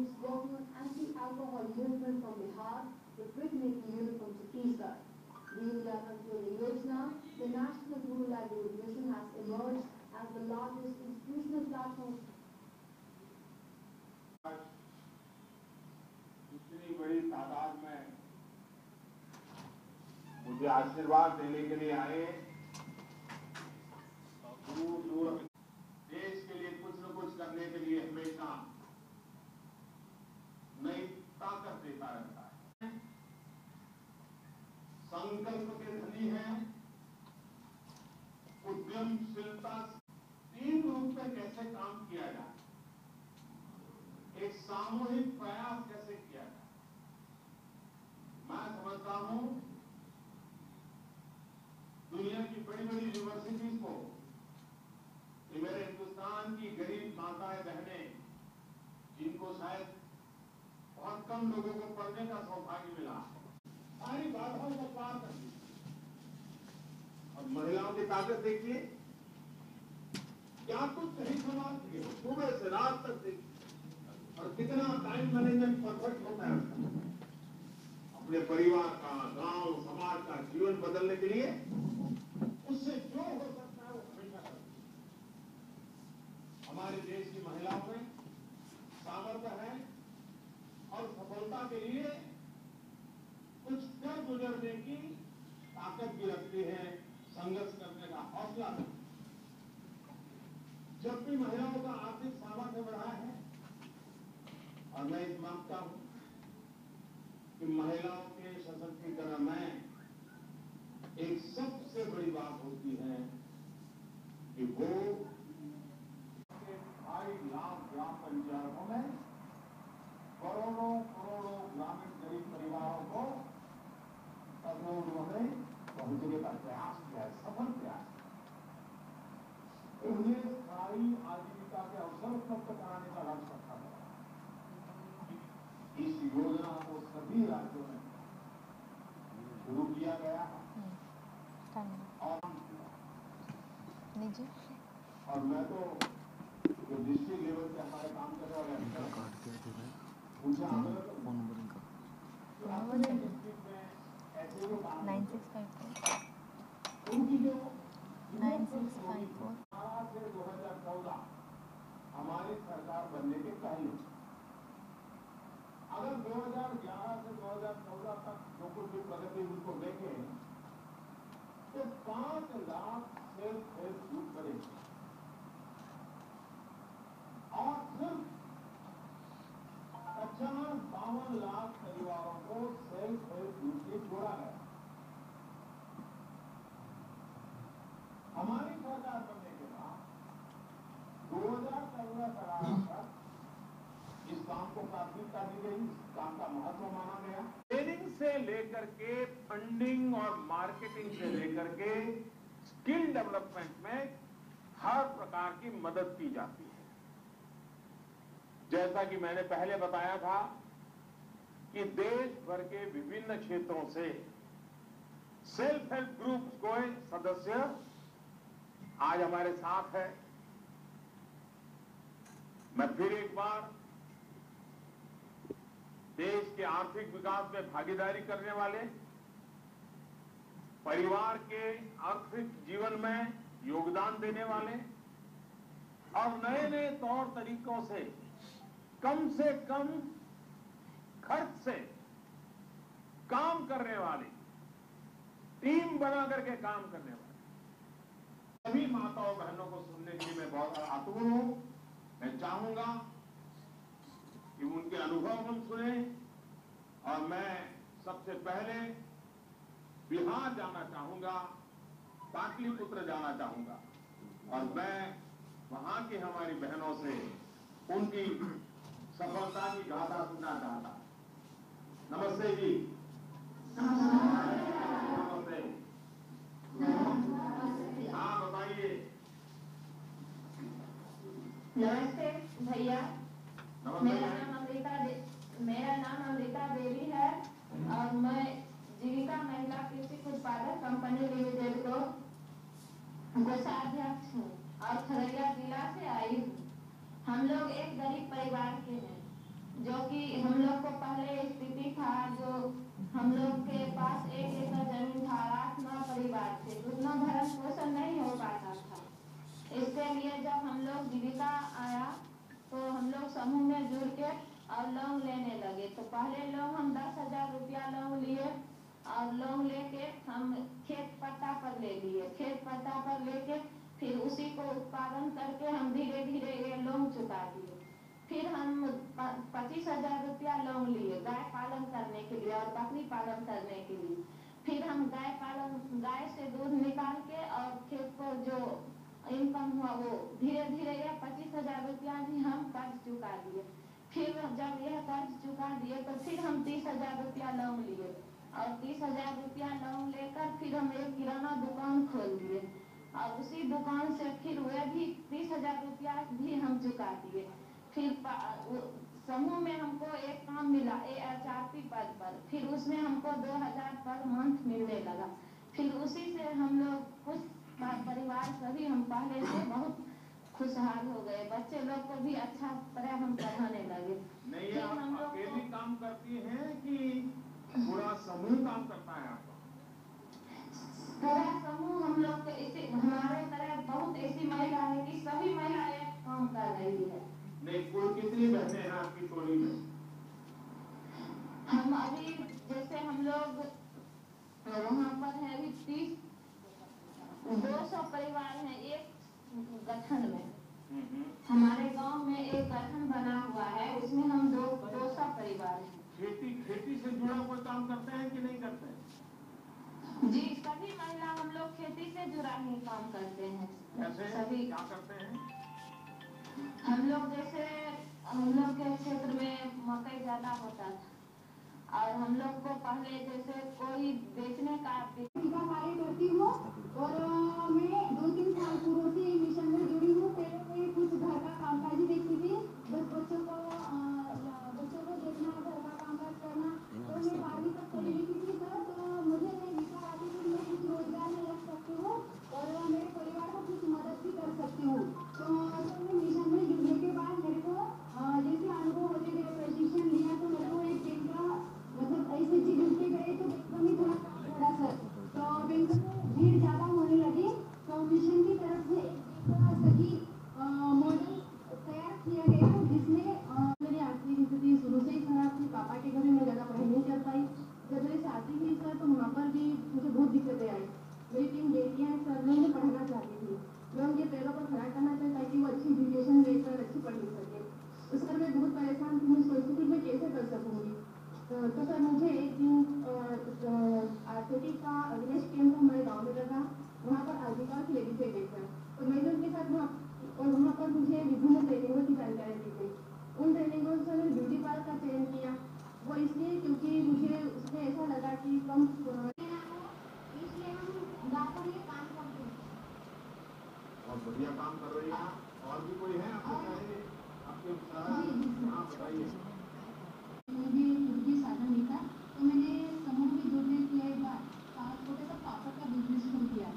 who swung an anti-alcohol movement from Bihar with red-making uniform to Pisa. The National Guru Library Mission has emerged as the largest institutional platform. इतनी बड़ी तादाद में मुझे आशीर्वाद देने के लिए आए दूर-दूर देश के लिए कुछ न कुछ करने के लिए हमेशा नई ताकत देता रहता है। संकल्प के धनी है, उद्यमशीलता तीन रूप में कैसे काम किया जाए, एक सामूहिक प्रयास कैसे किया जाए। मैं समझता हूं दुनिया की बड़ी बड़ी यूनिवर्सिटीज को, मेरे हिंदुस्तान की गरीब माताएं बहनें जिनको शायद बहुत कम लोगों को पढ़ने का सौभाग्य मिला, सारी बाधाओं को पार कर दी। महिलाओं की ताकत देखिए, क्या कुछ नहीं समाज के सुबह से रात तक देखिए और कितना टाइम मैनेजमेंट परफेक्ट होता है। अपने परिवार का, गांव, समाज का जीवन बदलने के लिए उससे जो हो सकता है वो हमेशा करती। हमारे देश की महिलाओं में सामर्थ्य है और सफलता के लिए कुछ कर गुजरने की ताकत भी रखती है, संघर्ष करने का हौसला। जब भी महिलाओं का आर्थिक सामर्थ्य बढ़ा है, और मैं मानता हूं कि महिलाओं के सशक्तिकरण में एक सबसे बड़ी बात होती है कि वो भाई लाख ग्राम पंचायतों में करोड़ों करोड़ों ग्रामीण गरीब परिवारों को तक पहुंचने का प्रयास किया है, सफल प्रयास किया। उन्हें सारी आजीविका के अवसर उपलब्ध कराने का लक्ष्य रखा गया। इस योजना को सभी राज्यों में शुरू किया गया और मैं तो जो डिस्ट्रिक्ट लेवल पे हमारे काम कर रहे हैं उनसे आग्रह 9654 से 2014 हमारी सरकार बनने के पहले, अगर 2011 से 2014 तक जो कुछ भी प्रगति उनको देखे तो 5 लाख सेल्फ हेल्प ग्रुप बने और सिर्फ 50-52 लाख परिवारों को सेल्फ हेल्प ग्रुप से जोड़ा है। हमारी सरकार बनने के बाद 2014 तक इस काम को प्राथमिकता दी गई, इस काम का महत्व माना गया। ट्रेनिंग से लेकर के फंडिंग और मार्केटिंग से लेकर के स्किल डेवलपमेंट में हर प्रकार की मदद की जाती है। जैसा कि मैंने पहले बताया था कि देश भर के विभिन्न क्षेत्रों से सेल्फ हेल्प ग्रुप्स को सदस्य आज हमारे साथ है। मैं फिर एक बार देश के आर्थिक विकास में भागीदारी करने वाले, परिवार के आर्थिक जीवन में योगदान देने वाले और नए नए तौर तरीकों से कम खर्च से काम करने वाले, टीम बना करके काम करने वाले सभी माताओं बहनों को सुनने के लिए मैं बहुत आतुर हूं। मैं चाहूंगा कि उनके अनुभव हम सुने और मैं सबसे पहले बिहार जाना चाहूंगा, पाटलिपुत्र जाना चाहूंगा और मैं वहां की हमारी बहनों से उनकी सफलता की गाथा सुनना चाहता। नमस्ते जी। नमस्ते। हाँ बताइए। नमस्ते भैया, मेरा नाम अमृता देवी है और मैं जीविका महिला कृषि उत्पादक कंपनी लिमिटेड को कोषाध्यक्ष हूँ और खगड़िया जिला से आई हूँ। हम लोग एक गरीब परिवार के हैं। जो कि हम लोग को पहले स्थिति था, जो हम लोग के पास एक एकड़ जमीन था, 8-9 परिवार थे, उतना भरण पोषण नहीं हो पाता था। इसके लिए जब हम लोग जीविका आया तो हम लोग समूह में जुड़ के और लोन लेने लगे। तो पहले लोन हम 10,000 रुपया लोन लिए और लोन लेके हम खेत पट्टा पर ले लिए। खेत पट्टा पर लेके फिर उसी को उत्पादन करके हम धीरे धीरे ये लोन चुका दिए। फिर हम 25,000 रुपया लोन लिए गाय पालन करने के लिए और बकरी पालन करने के लिए। फिर हम गाय से दूध निकाल के और खेत को जो इनकम हुआ वो धीरे धीरे यह 25,000 रुपया भी हम कर्ज चुका दिए। फिर जब यह कर्ज चुका दिए तो फिर हम 30,000 रुपया लोन लिए और 30,000 रुपया लोन लेकर फिर हम एक किराना दुकान खोल दिए और उसी दुकान से फिर वह भी 30,000 रुपया भी हम चुका दिए। फिर समूह में हमको एक काम मिला AHRP पद पर, फिर उसमें हमको 2,000 पर मंथ मिलने लगा। फिर उसी से हम लोग कुछ परिवार सभी हम पहले से बहुत खुशहाल हो गए। बच्चे लोग को भी अच्छा तरह हम पढ़ाने लगे। नहीं आप हम अकेली काम करती हैं कि पूरा समूह काम करता है? आपका पूरा समूह हम लोग के इसी हमारे तरह बहुत ऐसी महिला है कि सभी महिलाएं काम कर रही है। नहीं कुल कितनी बहनें हैं आपकी टोली में? हम अभी जैसे हम लोग वहाँ पर है अभी 200 परिवार हैं एक गठन में। हमारे गांव में एक गठन बना हुआ है, उसमें हम 200 परिवार हैं। खेती से जुड़ा कोई काम करते हैं कि नहीं करते हैं? जी सभी महिला हम लोग खेती से जुड़ा ही काम करते हैं। कैसे सभी क्या करते हैं? हम लोग जैसे हम लोग के क्षेत्र में मकई ज्यादा होता था और हम लोग को पहले जैसे कोई बेचने का कार्य करती हूँ और मैं 2-3 साल पूर्व से मिशन में जुड़ी हूँ। पहले मैं कुछ घर का कामकाज ही देखती थी, बस बच्चों को देखना, घर का कामकाज करना। तो मैं 12वीं तक पढ़ी लिखी थी सर, तो मुझे नहीं दिखा आती कि मैं कुछ रोजगार में रख सकती हूँ और मेरे परिवार को कुछ मदद भी कर सकती हूँ। तो मिशन में जुड़ने के बाद मेरे को जैसे अनुभव होते गए, प्रशिक्षण लिया तो मेरे को एक बैंक का मतलब ऐसी चीज जुड़ते गए तो बैंक में थोड़ा काम थोड़ा सर, तो बैंक में भीड़ ज़्यादा होने लगी। तो मिशन की तरफ से एक सही मॉडल तैयार किया गया जिसमें मेरी आर्थिक स्थिति शुरू से ही खराब थी। पापा के घर में मैं ज़्यादा पढ़ाई नहीं कर पाई। जब मेरी शादी हुई सर तो वहाँ पर भी मुझे बहुत दिक्कतें आई। मेरी 3 बेटियाँ हैं सर, मैं उन्हें पढ़ाना चाहती थी। मैं उनके पैरों पर खड़ा करना चाहिए ताकि वो अच्छी एजुकेशन लेकर अच्छी पढ़ लिख सके। उस पर मैं बहुत परेशान थी, मैं सोचती थी मैं कैसे कर सकूँगी। तो सर मुझे एक दिन आरसीटी का अवेयरनेस कैंप हमारे गाँव में लगा। वहाँ पर आजीविका की लेडीज है देखकर और मैंने उनके साथ वहाँ पर मुझे विभिन्न ट्रेनिंगों की जानकारी दी गई। उन ट्रेनिंगों से मैंने ब्यूटी पार्लर का चयन किया, वो इसलिए क्योंकि मुझे उसमें ऐसा लगा कि कम इसलिए हम गाँव में काम करते हैं। बहुत बढ़िया काम कर रही है। और भी कोई है आपके बताइए। मुझे मुर्गी साधन मिला तो मैंने समूह में जुड़ने के बाद छोटे सा पापड़ का बिजनेस शुरू किया।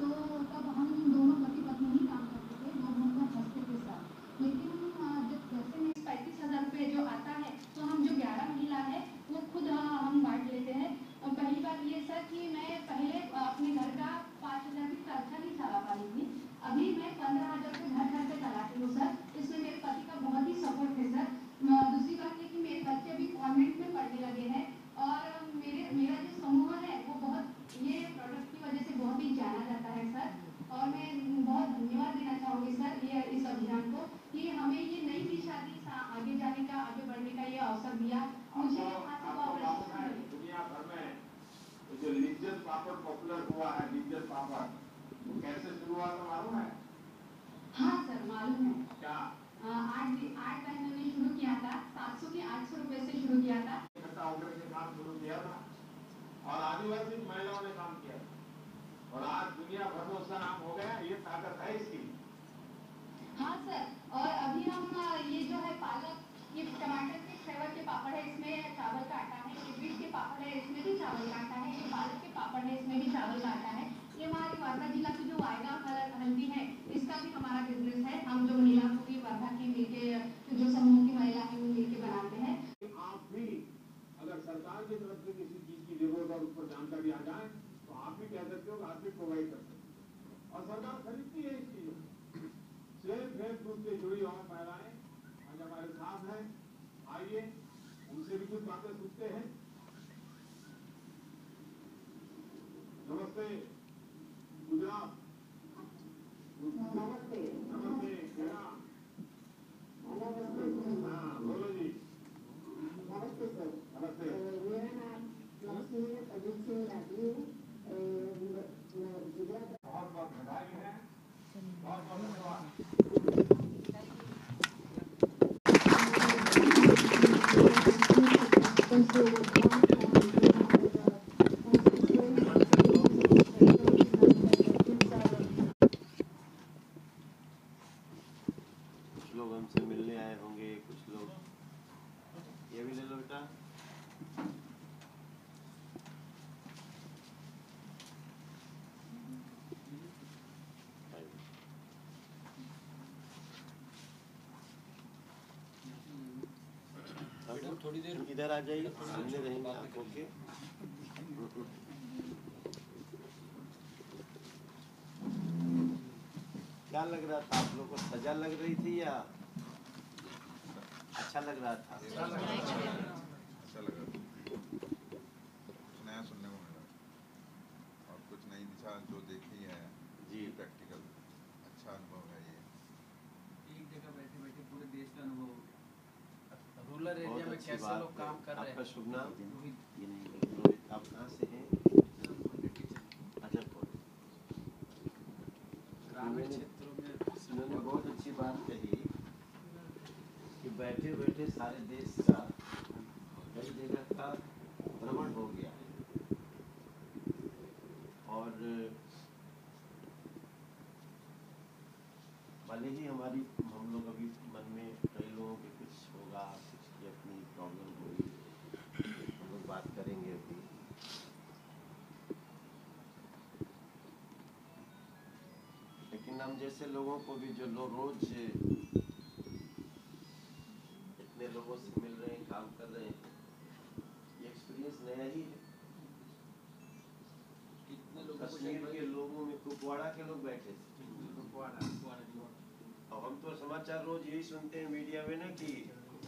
तो तब हम दोनों पति पत्नी ही काम करते थे, दोनों का खर्चे के साथ। लेकिन जब घर से 35,000 रुपये जो आता है तो हम जो 11 महिला है वो खुद हम बांट लेते हैं। और पहली बात ये सर कि मैं पहले अपने घर का 5,000 की खर्चा नहीं चला पा रही थी, अभी मैं 15,000 के घर पे चलाती हूँ सर। इसमें मेरे पति का बहुत ही सपोर्ट है सर। दूसरी बात है कि मेरे बच्चे अभी कॉन्वेंट में पढ़ने लगे हैं और मेरा जो समूह है वो बहुत ये प्रोडक्ट की वजह से बहुत ही जाना जाता है सर। और मैं बहुत धन्यवाद देना चाहूँगी सर ये इस अभियान को कि हमें ये नई दिशा दी, आगे जाने का, आगे बढ़ने का ये अवसर दिया। मुझे दुनिया भर में जो लिज्जत पापड़ पॉपुलर हुआ है, लिज्जत पापड़ कैसे शुरुआत मालूम है? हाँ सर मालूम है। क्या 8 बहनों ने शुरू किया था, 700 के 800 रुपए से शुरू किया था। इकट्ठा होकर के काम शुरू किया था और आदिवासी महिलाओं ने काम किया और आज दुनिया भर में उसका नाम हो गया। ये ताकत है इसकी। हाँ सर। और अभी हम ये जो है पालक, ये टमाटर के फ्लेवर के पापड़ है, इसमें चावल का आटा है। ये बीट के पापड़ है, इसमें भी चावल का आटा है। ये पालक के पापड़ है, इसमें भी चावल का आटा है। ये हमारे वर्धा जिला की जो वायगा हल्दी है इसका भी हमारा बिजनेस है। हम जो महिला को भी वर्धा की मिलके जो समूह की महिला है वो मिलके बनाते हैं। सरकार खरीदती है इस चीजों को। सेल्फ हेल्प ग्रुप से जुड़ी और महिलाएं आज हमारे साथ हैं, आइए उनसे भी कुछ बातें सुनते हैं। नमस्ते गुजरात, नमस्ते नमस्ते खेड़ा, हाँ बोलो जी। नमस्ते सर, नमस्ते। मेरा नाम नमस्ते अजीत सिंह राठी गुजरात। बहुत बहुत बधाई है, बहुत बहुत धन्यवाद। थोड़ी देर इधर आ जाइए, सामने रहेंगे आंखों के। क्या लग रहा था आप लोगों को? सजा लग रही थी या अच्छा लग रहा था? अच्छा लग रहा था, नया सुनने को मिला और कुछ नई दिशा जो देखी है जी, प्रैक्टिकल अच्छा अनुभव है। ये एक जगह बैठे बैठे पूरे देश का अनुभव हो गया। रूरल एरिया में कैसे लोग काम कर रहे हैं। आपका शुभ नाम? रोहित। आप कहाँ से हैं? अजरपुर। ग्रामीण क्षेत्रों में उन्होंने बहुत अच्छी बात कही कि बैठे बैठे सारे देश का, कई जगह का भ्रमण हो गया और भले ही हमारी हम लोग अभी मन में कई लोगों के कुछ होगा, कुछ अपनी प्रॉब्लम होगी, हम लोग बात करेंगे अभी। लेकिन हम जैसे लोगों को भी जो लोग रोज इतने लोगों से मिल रहे हैं, काम कर रहे हैं, ये एक्सपीरियंस नया ही है। कितने लोग कश्मीर के लोगों में कुपवाड़ा के लोग बैठे थे, और हम तो समाचार रोज यही सुनते हैं मीडिया में ना कि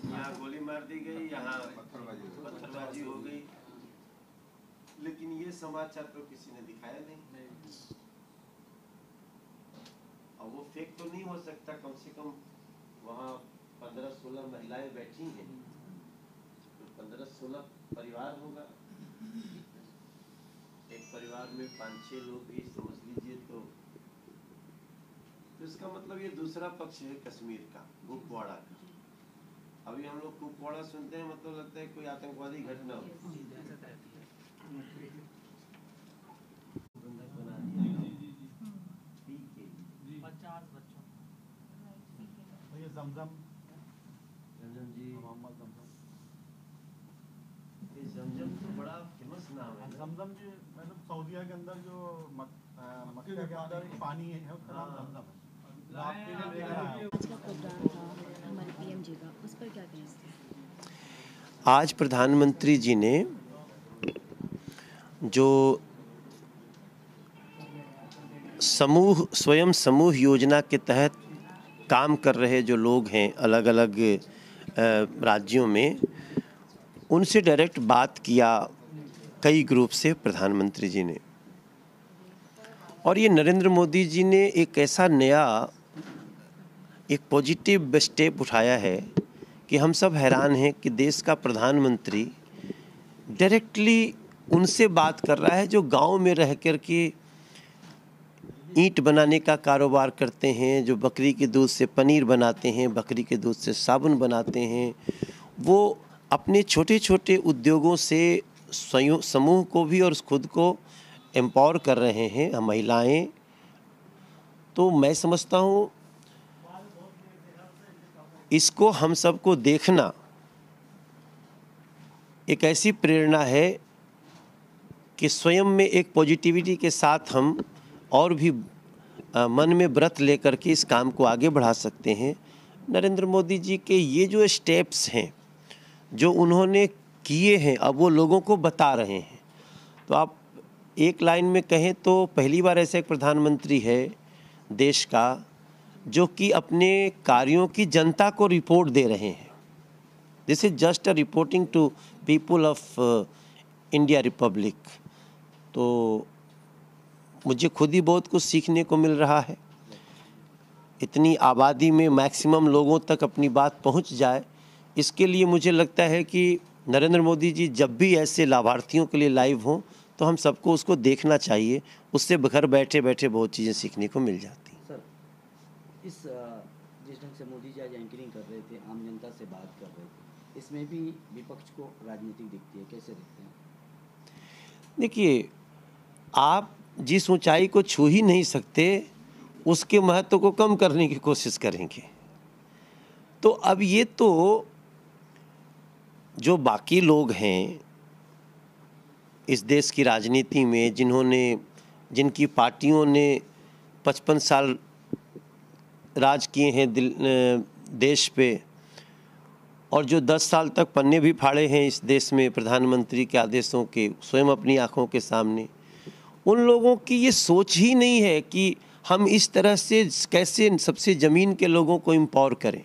यहाँ गोली मार दी गई, यहाँ पत्थरबाजी हो गई, लेकिन ये समाचार तो किसी ने दिखाया नहीं। और वो फेक तो नहीं हो सकता, कम से कम वहाँ 15-16 महिलाएं बैठी हैं, तो 15-16 परिवार होगा। एक परिवार में 5-6 लोग भी समझ लीजिए, तो इसका मतलब ये दूसरा पक्ष है कश्मीर का, कुपवाड़ा का। अभी हम लोग कुपवाड़ा सुनते हैं, मतलब लगता है कोई आतंकवादी घटना हो। भैया जमजम, जमजम जी, मोहम्मद जमजम। ये जमजम तो बड़ा फेमस नाम है। जमजम जी मतलब सऊदीया के अंदर जो मक्के के अंदर पानी है उसका नाम जमजम है। आज प्रधानमंत्री जी ने जो स्वयं समूह योजना के तहत काम कर रहे जो लोग हैं अलग अलग राज्यों में, उनसे डायरेक्ट बात किया कई ग्रुप से प्रधानमंत्री जी ने। और ये नरेंद्र मोदी जी ने एक ऐसा नया एक पॉजिटिव स्टेप उठाया है कि हम सब हैरान हैं कि देश का प्रधानमंत्री डायरेक्टली उनसे बात कर रहा है जो गांव में रह कर के ईंट बनाने का कारोबार करते हैं, जो बकरी के दूध से पनीर बनाते हैं, बकरी के दूध से साबुन बनाते हैं। वो अपने छोटे छोटे उद्योगों से समूह को भी और खुद को एम्पावर कर रहे हैं हम महिलाएं। तो मैं समझता हूँ इसको हम सबको देखना एक ऐसी प्रेरणा है कि स्वयं में एक पॉजिटिविटी के साथ हम और भी मन में व्रत लेकर के इस काम को आगे बढ़ा सकते हैं। नरेंद्र मोदी जी के ये जो स्टेप्स हैं जो उन्होंने किए हैं, अब वो लोगों को बता रहे हैं। तो आप एक लाइन में कहें तो पहली बार ऐसा एक प्रधानमंत्री है देश का जो कि अपने कार्यों की जनता को रिपोर्ट दे रहे हैं। This is just a reporting to people of India republic. तो मुझे खुद ही बहुत कुछ सीखने को मिल रहा है। इतनी आबादी में मैक्सिमम लोगों तक अपनी बात पहुंच जाए, इसके लिए मुझे लगता है कि नरेंद्र मोदी जी जब भी ऐसे लाभार्थियों के लिए लाइव हों तो हम सबको उसको देखना चाहिए। उससे घर बैठे बैठे बहुत चीज़ें सीखने को मिल जाती। सर, इस जिस ढंग से मोदी जी आज एंकरिंग कर रहे थे, आम जनता से बात कर रहे थे, इसमें भी विपक्ष को राजनीति दिखती है, कैसे दिखती है? देखिए, आप जिस ऊंचाई को छू ही नहीं सकते उसके महत्व को कम करने की कोशिश करेंगे। तो अब ये तो जो बाकी लोग हैं इस देश की राजनीति में, जिनकी पार्टियों ने 55 साल राज किए हैं देश पे, और जो 10 साल तक पन्ने भी फाड़े हैं इस देश में प्रधानमंत्री के आदेशों के स्वयं अपनी आँखों के सामने, उन लोगों की ये सोच ही नहीं है कि हम इस तरह से कैसे सबसे ज़मीन के लोगों को एम्पावर करें।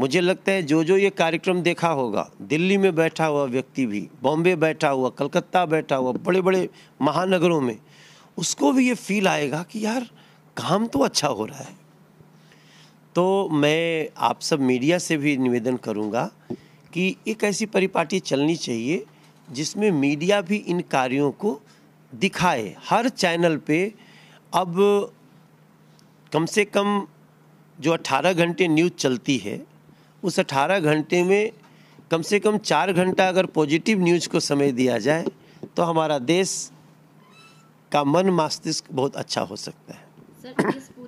मुझे लगता है जो जो ये कार्यक्रम देखा होगा, दिल्ली में बैठा हुआ व्यक्ति भी, बॉम्बे बैठा हुआ, कलकत्ता बैठा हुआ, बड़े बड़े महानगरों में, उसको भी ये फील आएगा कि यार काम तो अच्छा हो रहा है। तो मैं आप सब मीडिया से भी निवेदन करूँगा कि एक ऐसी परिपाटी चलनी चाहिए जिसमें मीडिया भी इन कार्यों को दिखाए। हर चैनल पे अब कम से कम जो 18 घंटे न्यूज़ चलती है, उस 18 घंटे में कम से कम 4 घंटा अगर पॉजिटिव न्यूज़ को समय दिया जाए तो हमारा देश का मन मस्तिष्क बहुत अच्छा हो सकता है। सर,